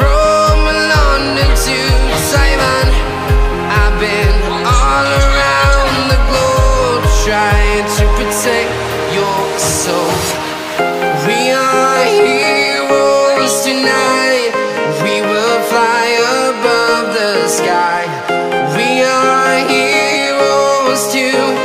from London to Taiwan. I've been all around the globe, trying to protect your soul. We are heroes tonight. We will fly above the sky. We are heroes tonight.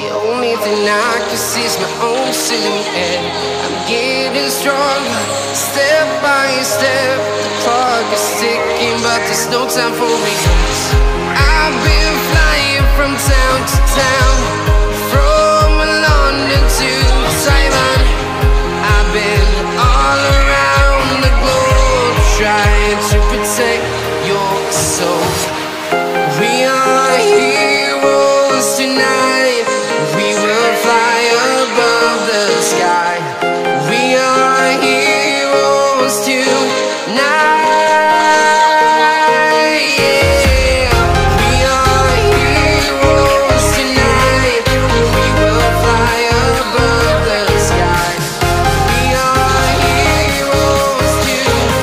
The only thing I can see is my own silhouette. I'm getting stronger, step by step. The clock is ticking, but there's no time for me. I've been flying from town to town, from London to Taiwan. I've been all around the globe, trying to protect your soul. We are heroes tonight. We will fly above the sky. We are heroes tonight. We are heroes tonight. We will fly above the sky. We are heroes tonight.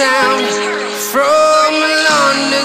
town, from London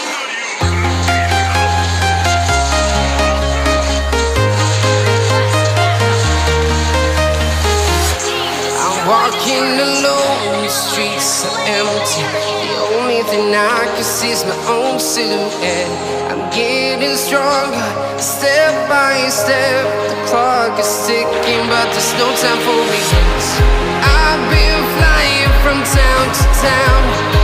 I'm walking alone, the streets are empty. Everything I can see is my own silhouette. I'm getting stronger, step by step. The clock is ticking, but there's no time for reasons. I've been flying from town to town.